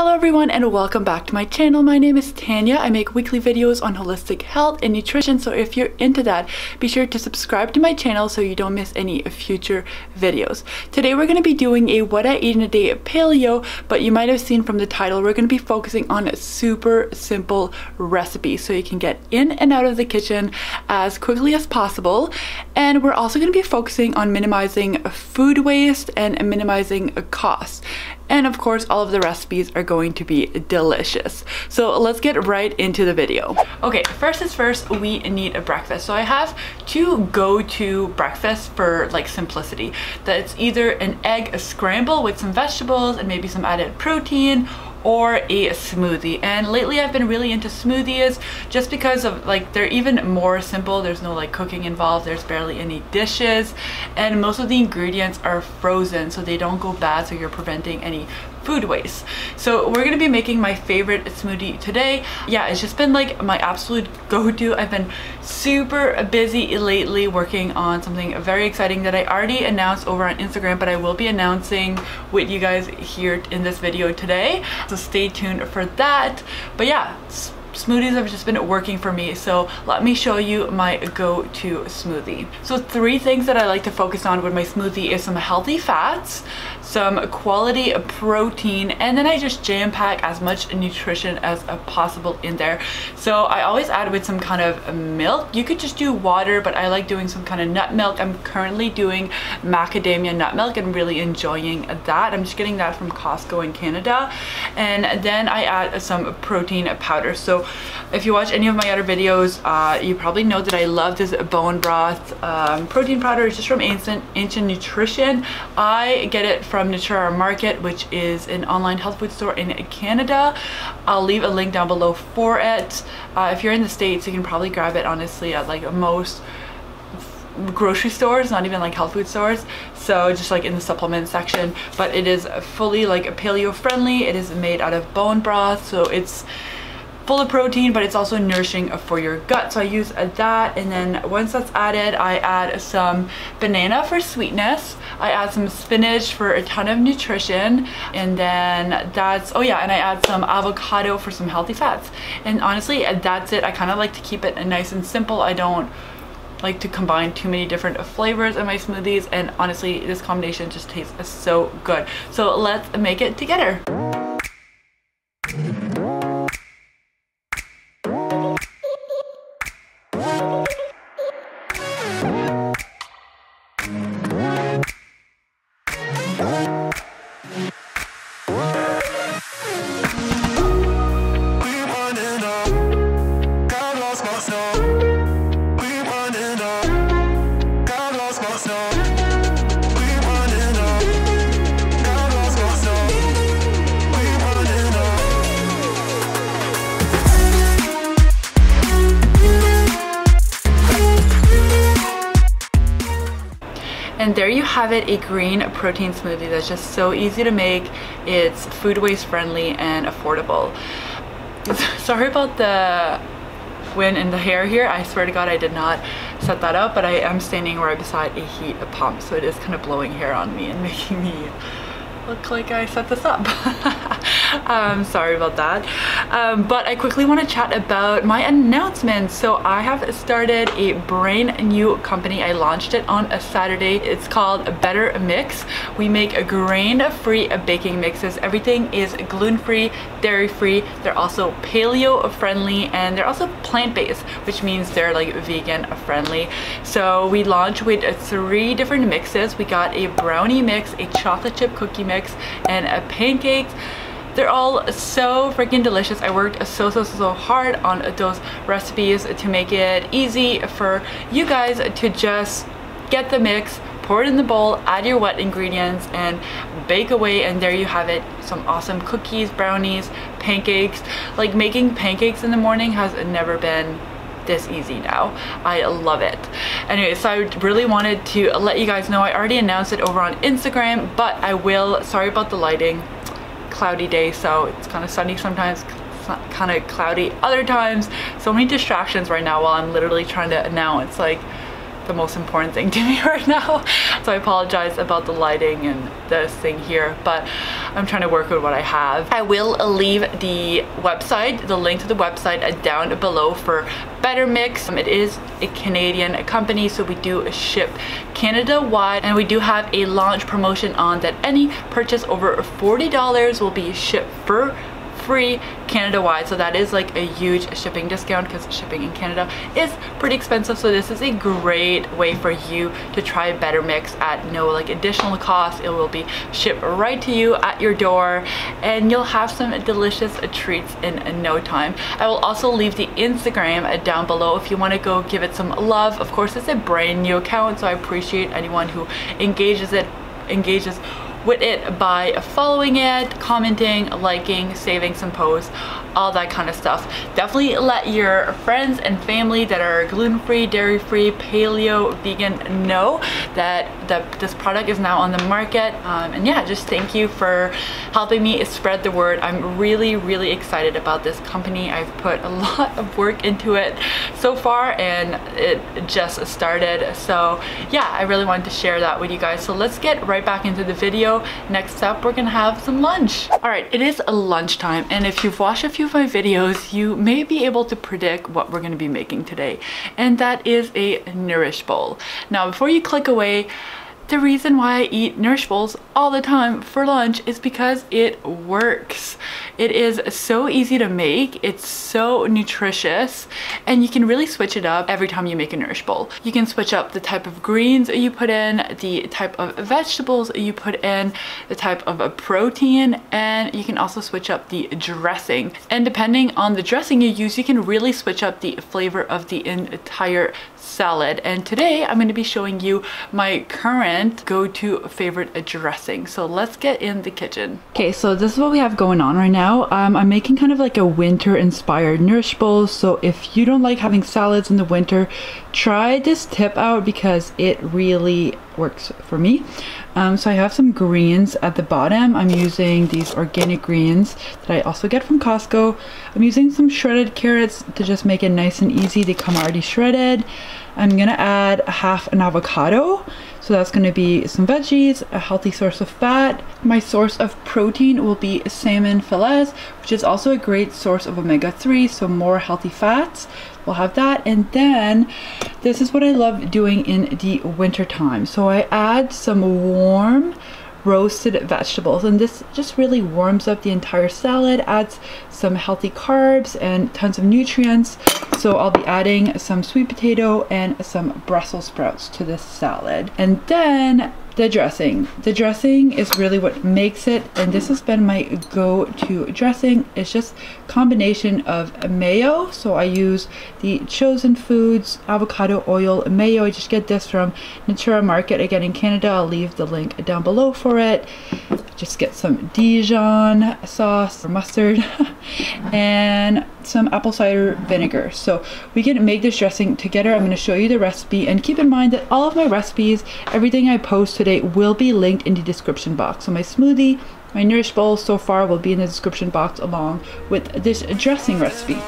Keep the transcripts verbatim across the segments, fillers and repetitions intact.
Hello everyone and welcome back to my channel. My name is Tanya. I make weekly videos on holistic health and nutrition, so if you're into that, be sure to subscribe to my channel so you don't miss any future videos. Today we're going to be doing a what I eat in a day paleo, but you might have seen from the title we're going to be focusing on a super simple recipe so you can get in and out of the kitchen as quickly as possible. And we're also going to be focusing on minimizing food waste and minimizing costs. And of course, all of the recipes are going to be delicious. So let's get right into the video. Okay, first is first, we need a breakfast. So I have two go-to breakfasts for like simplicity. That it's either an egg scramble with some vegetables and maybe some added protein, or a smoothie. And lately I've been really into smoothies just because of like they're even more simple. There's no like cooking involved, there's barely any dishes, and most of the ingredients are frozen so they don't go bad, so you're preventing any food waste. So we're gonna be making my favorite smoothie today. Yeah, it's just been like my absolute go-to. I've been super busy lately working on something very exciting that I already announced over on Instagram, but I will be announcing with you guys here in this video today. So stay tuned for that. But yeah, smoothies have just been working for me, so let me show you my go-to smoothie. So three things that I like to focus on with my smoothie is some healthy fats, some quality protein, and then I just jam-pack as much nutrition as possible in there. So I always add with some kind of milk. You could just do water, but I like doing some kind of nut milk. I'm currently doing macadamia nut milk and really enjoying that. I'm just getting that from Costco in Canada. And then I add some protein powder. So if you watch any of my other videos, uh, you probably know that I love this bone broth um, protein powder. It's just from Ancient, Ancient Nutrition. I get it from Natura Market, which is an online health food store in Canada. I'll leave a link down below for it. Uh, if you're in the States, you can probably grab it honestly at like most grocery stores, not even like health food stores, so just like in the supplement section. But it is fully like paleo friendly. It is made out of bone broth, so it's full of protein, but it's also nourishing for your gut. So I use that, and then once that's added, I add some banana for sweetness. I add some spinach for a ton of nutrition, and then that's, oh yeah, and I add some avocado for some healthy fats. And honestly, that's it. I kind of like to keep it nice and simple. I don't like to combine too many different flavors in my smoothies, and honestly, this combination just tastes so good. So let's make it together. And there you have it, a green protein smoothie that's just so easy to make. It's food waste friendly and affordable. Sorry about the wind in the hair here. I swear to God I did not set that up, but I am standing right beside a heat pump, so it is kind of blowing hair on me and making me look like I set this up. Um, sorry about that. Um, but I quickly want to chat about my announcements. So I have started a brand new company. I launched it on a Saturday. It's called Better Mix. We make grain-free baking mixes. Everything is gluten-free, dairy-free. They're also paleo-friendly, and they're also plant-based, which means they're like vegan-friendly. So we launched with three different mixes. We got a brownie mix, a chocolate chip cookie mix, and a pancake. They're all so freaking delicious. I worked so, so, so hard on those recipes to make it easy for you guys to just get the mix, pour it in the bowl, add your wet ingredients, and bake away. And there you have it. Some awesome cookies, brownies, pancakes. Like making pancakes in the morning has never been this easy now. I love it. Anyway, so I really wanted to let you guys know. I already announced it over on Instagram, but I will, sorry about the lighting. Cloudy day, so it's kind of sunny sometimes, kind of cloudy other times. So many distractions right now while I'm literally trying to announce like the most important thing to me right now. So I apologize about the lighting and this thing here, but I'm trying to work with what I have. I will leave the website, the link to the website down below for Better Mix. It is a Canadian company, so we do ship Canada-wide, and we do have a launch promotion on that any purchase over forty dollars will be shipped for free Canada-wide, so that is like a huge shipping discount because shipping in Canada is pretty expensive. So this is a great way for you to try Better Mix at no like additional cost. It will be shipped right to you at your door, and you'll have some delicious treats in no time. I will also leave the Instagram down below if you want to go give it some love. Of course, it's a brand new account, so I appreciate anyone who engages it, engages with it by following it, commenting, liking, saving some posts, all that kind of stuff. Definitely let your friends and family that are gluten-free, dairy-free, paleo, vegan know that, that this product is now on the market. Um, and yeah, just thank you for helping me spread the word. I'm really, really excited about this company. I've put a lot of work into it so far, and it just started. So yeah, I really wanted to share that with you guys. So let's get right back into the video. Next up, we're gonna have some lunch. All right, it is lunchtime, and if you've watched a few of my videos, you may be able to predict what we're going to be making today, and that is a nourish bowl. Now, before you click away, the reason why I eat nourish bowls all the time for lunch is because it works. It is so easy to make, it's so nutritious, and you can really switch it up every time you make a nourish bowl. You can switch up the type of greens you put in, the type of vegetables you put in, the type of protein, and you can also switch up the dressing. And depending on the dressing you use, you can really switch up the flavor of the entire salad. And today I'm going to be showing you my current go-to favorite dressing. So let's get in the kitchen. Okay, so this is what we have going on right now. Um, I'm making kind of like a winter inspired nourish bowl. So if you don't like having salads in the winter, try this tip out because it really works for me. Um, so I have some greens at the bottom. I'm using these organic greens that I also get from Costco. I'm using some shredded carrots to just make it nice and easy. They come already shredded. I'm gonna add half an avocado. So that's gonna be some veggies, a healthy source of fat. My source of protein will be salmon fillets, which is also a great source of omega three, so more healthy fats. We'll have that. And then this is what I love doing in the winter time. So I add some warm roasted vegetables, and this just really warms up the entire salad, adds some healthy carbs and tons of nutrients. So I'll be adding some sweet potato and some Brussels sprouts to this salad. And then the dressing. The dressing is really what makes it, and this has been my go-to dressing. It's just a combination of mayo. So I use the Chosen Foods avocado oil mayo. I just get this from Natura Market, again in Canada. I'll leave the link down below for it. Just get some Dijon sauce or mustard and some apple cider vinegar. So we can make this dressing together. I'm going to show you the recipe, and keep in mind that all of my recipes, everything I post today will be linked in the description box. So my smoothie, my nourish bowl so far will be in the description box along with this dressing recipe.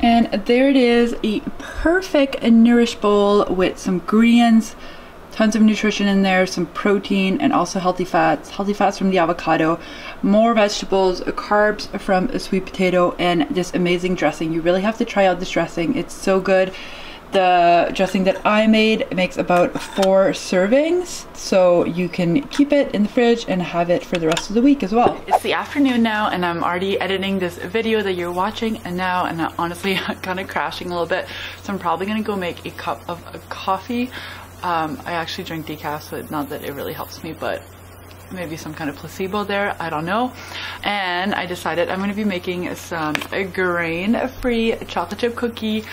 And there it is, a perfect nourish bowl with some greens, tons of nutrition in there, some protein, and also healthy fats. Healthy fats from the avocado, more vegetables, carbs from a sweet potato, and this amazing dressing. You really have to try out this dressing. It's so good. The dressing that I made makes about four servings, so you can keep it in the fridge and have it for the rest of the week as well. It's the afternoon now, and I'm already editing this video that you're watching and now, and I'm honestly kind of crashing a little bit, so I'm probably gonna go make a cup of coffee. Um, I actually drink decaf, so not that it really helps me, but maybe some kind of placebo there, I don't know. And I decided I'm gonna be making some grain-free chocolate chip cookie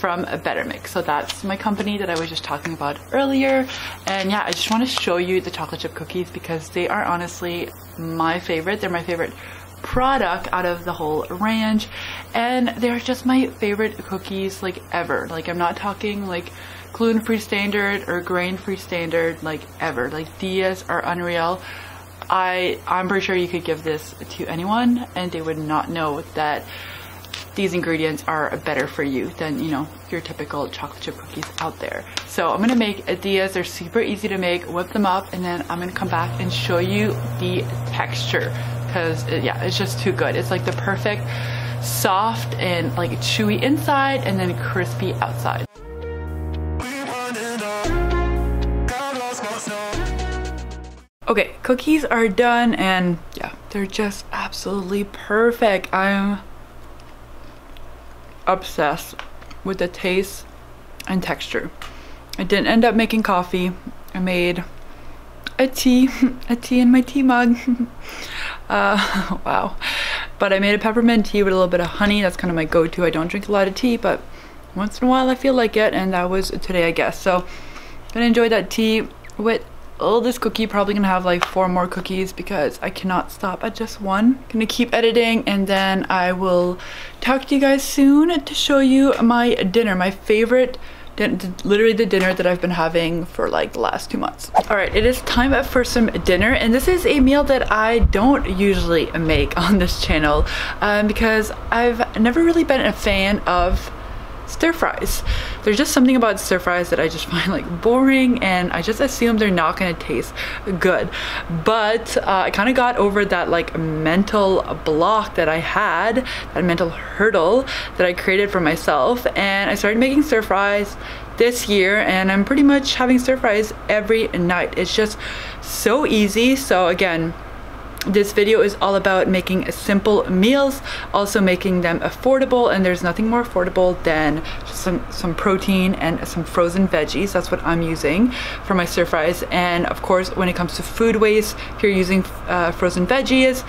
from Better Mix. So that's my company that I was just talking about earlier. And yeah, I just want to show you the chocolate chip cookies because they are honestly my favorite. They're my favorite product out of the whole range, and they're just my favorite cookies like ever. Like, I'm not talking like gluten-free standard or grain-free standard, like ever. Like, these are unreal. I I'm pretty sure you could give this to anyone and they would not know that these ingredients are better for you than, you know, your typical chocolate chip cookies out there. So I'm going to make Adidas. They're super easy to make. Whip them up, and then I'm going to come back and show you the texture because, it, yeah, it's just too good. It's like the perfect soft and like chewy inside and then crispy outside. Okay, cookies are done, and yeah, they're just absolutely perfect. I'm obsessed with the taste and texture. I didn't end up making coffee. I made a tea, a tea in my tea mug. uh, wow. But I made a peppermint tea with a little bit of honey. That's kind of my go-to. I don't drink a lot of tea, but once in a while I feel like it, and that was today, I guess. So I'm gonna enjoy that tea with all this cookie. Probably gonna have like four more cookies because I cannot stop at just one. Gonna keep editing, and then I will talk to you guys soon to show you my dinner, my favorite, literally the dinner that I've been having for like the last two months. All right, it is time for some dinner, and this is a meal that I don't usually make on this channel um, because I've never really been a fan of stir fries. There's just something about stir fries that I just find like boring, and I just assume they're not gonna taste good. But uh, I kind of got over that like mental block that I had, that mental hurdle that I created for myself, and I started making stir fries this year, and I'm pretty much having stir fries every night. It's just so easy. So again, this video is all about making simple meals, also making them affordable, and there's nothing more affordable than just some, some protein and some frozen veggies. That's what I'm using for my stir fries. And of course, when it comes to food waste, if you're using uh, frozen veggies,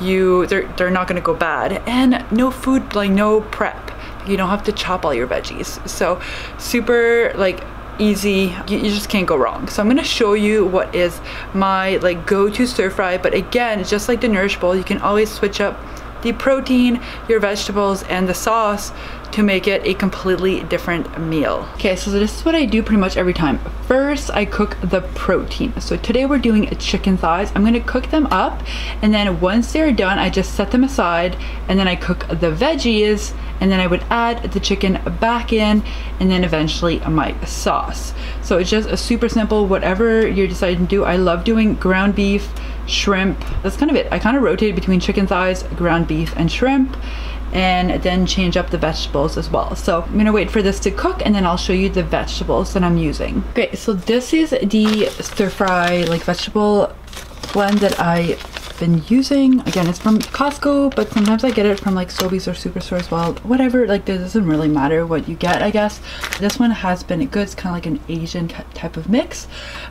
you they're, they're not gonna go bad. And no food, like no prep. You don't have to chop all your veggies. So super like easy, you, you just can't go wrong. So I'm gonna show you what is my like go-to stir fry, but again, just like the Nourish Bowl, you can always switch up the protein, your vegetables, and the sauce to make it a completely different meal. Okay, so this is what I do pretty much every time. First, I cook the protein. So today we're doing chicken thighs. I'm gonna cook them up, and then once they're done, I just set them aside, and then I cook the veggies, and then I would add the chicken back in, and then eventually my sauce. So it's just a super simple, whatever you're deciding to do. I love doing ground beef, shrimp. That's kind of it. I kind of rotate between chicken thighs, ground beef, and shrimp, and then change up the vegetables as well. So I'm gonna wait for this to cook, and then I'll show you the vegetables that I'm using. Okay, so this is the stir fry like vegetable blend that I've been using. Again, it's from Costco, but sometimes I get it from like Sobeys or Superstore as well. Whatever, like it doesn't really matter what you get, I guess. This one has been good. It's kind of like an Asian type of mix,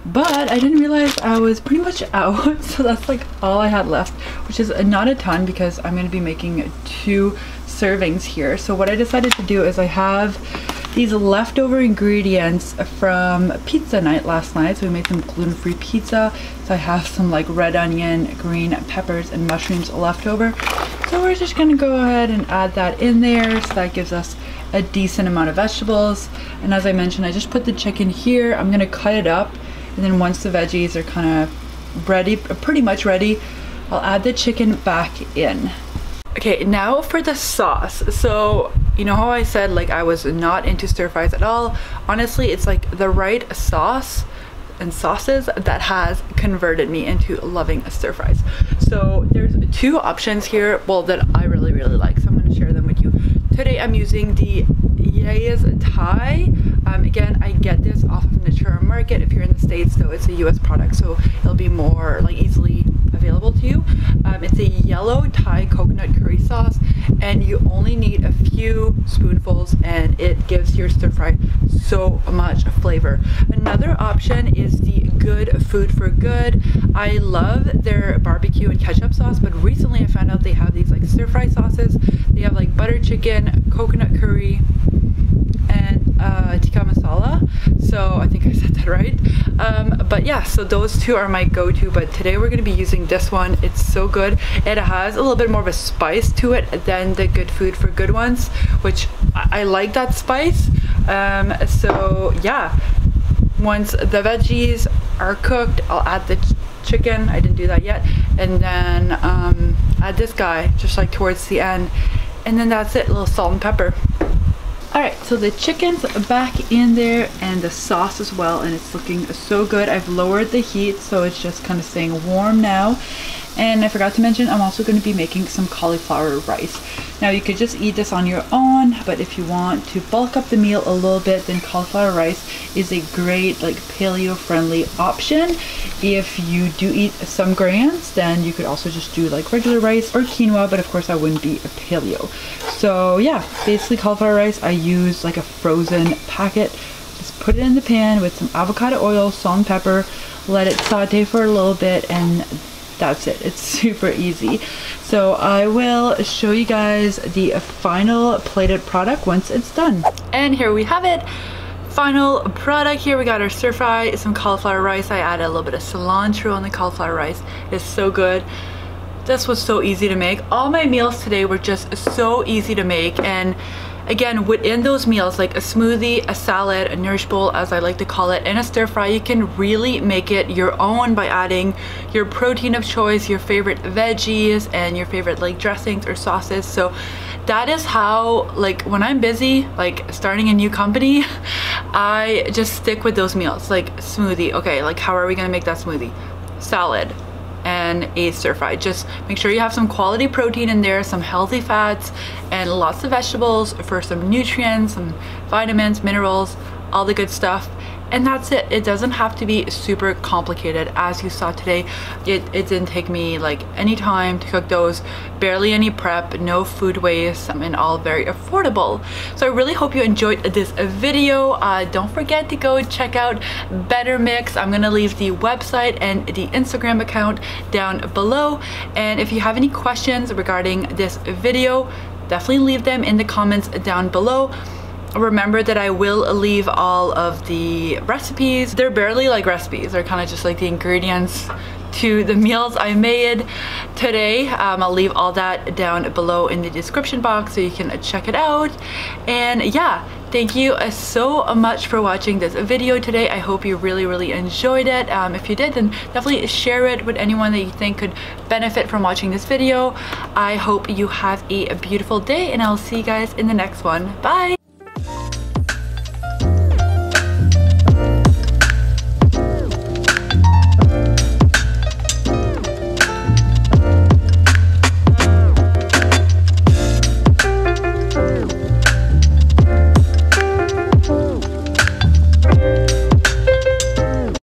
but I didn't realize I was pretty much out, so that's like all I had left, which is not a ton because I'm going to be making two servings here. So what I decided to do is I have these leftover ingredients from pizza night last night. So we made some gluten-free pizza. So I have some like red onion, green peppers, and mushrooms left over. So we're just gonna go ahead and add that in there. So that gives us a decent amount of vegetables. And as I mentioned, I just put the chicken here. I'm gonna cut it up. And then once the veggies are kind of ready, pretty much ready, I'll add the chicken back in. Okay, now for the sauce. So, you know how I said like I was not into stir fries at all? Honestly, it's like the right sauce and sauces that has converted me into loving stir fries. So there's two options here, well, that I really, really like. So I'm gonna share them with you. Today I'm using the Yai's Thai. Um, again, I get this off of Natura Market if you're in the States, so it's a U S product, so it'll be more like easily available to you. Um, it's a yellow Thai coconut curry sauce, and you only need a few spoonfuls, and it gives your stir fry so much flavor. Another option is the Good Food for Good. I love their barbecue and ketchup sauce, but recently I found out they have these like stir fry sauces. They have like butter chicken, coconut curry, and uh, tikka masala. So I think I said that right. Um, but yeah, so those two are my go-to, but today we're gonna be using this one. It's so good. It has a little bit more of a spice to it than the Good Food for Good ones, which I, I like that spice. Um, so yeah, once the veggies are cooked, I'll add the ch chicken. I didn't do that yet. And then um, add this guy just like towards the end. And then that's it, a little salt and pepper. Alright, so the chicken's back in there and the sauce as well, and it's looking so good. I've lowered the heat, so it's just kind of staying warm now. And I forgot to mention, I'm also going to be making some cauliflower rice. Now you could just eat this on your own, but if you want to bulk up the meal a little bit, then cauliflower rice is a great like paleo-friendly option. If you do eat some grains, then you could also just do like regular rice or quinoa, but of course that wouldn't be a paleo. So yeah, basically cauliflower rice, I use like a frozen packet. Just put it in the pan with some avocado oil, salt and pepper, let it saute for a little bit, and that's it. It's super easy. So I will show you guys the final plated product once it's done. And here we have it. Final product here, we got our stir fry, some cauliflower rice. I added a little bit of cilantro on the cauliflower rice. It's so good. This was so easy to make. All my meals today were just so easy to make, and again, within those meals, like a smoothie, a salad, a nourish bowl as I like to call it, and a stir fry, you can really make it your own by adding your protein of choice, your favorite veggies, and your favorite like dressings or sauces. So that is how, like when I'm busy, like starting a new company, I just stick with those meals. Like smoothie, okay, like how are we gonna make that smoothie? Salad and a stir fry. Just make sure you have some quality protein in there, some healthy fats, and lots of vegetables for some nutrients, some vitamins, minerals, all the good stuff. And that's it. It doesn't have to be super complicated. As you saw today, it, it didn't take me like any time to cook those, barely any prep, no food waste, and all very affordable. So I really hope you enjoyed this video. Uh, don't forget to go check out Better Mix. I'm gonna leave the website and the Instagram account down below. And if you have any questions regarding this video, definitely leave them in the comments down below. Remember that I will leave all of the recipes. They're barely like recipes, they're kind of just like the ingredients to the meals I made today. um, I'll leave all that down below in the description box so you can check it out. And yeah, thank you so much for watching this video today. I hope you really really enjoyed it. Um, if you did, then definitely share it with anyone that you think could benefit from watching this video. I hope you have a beautiful day, and I'll see you guys in the next one. Bye.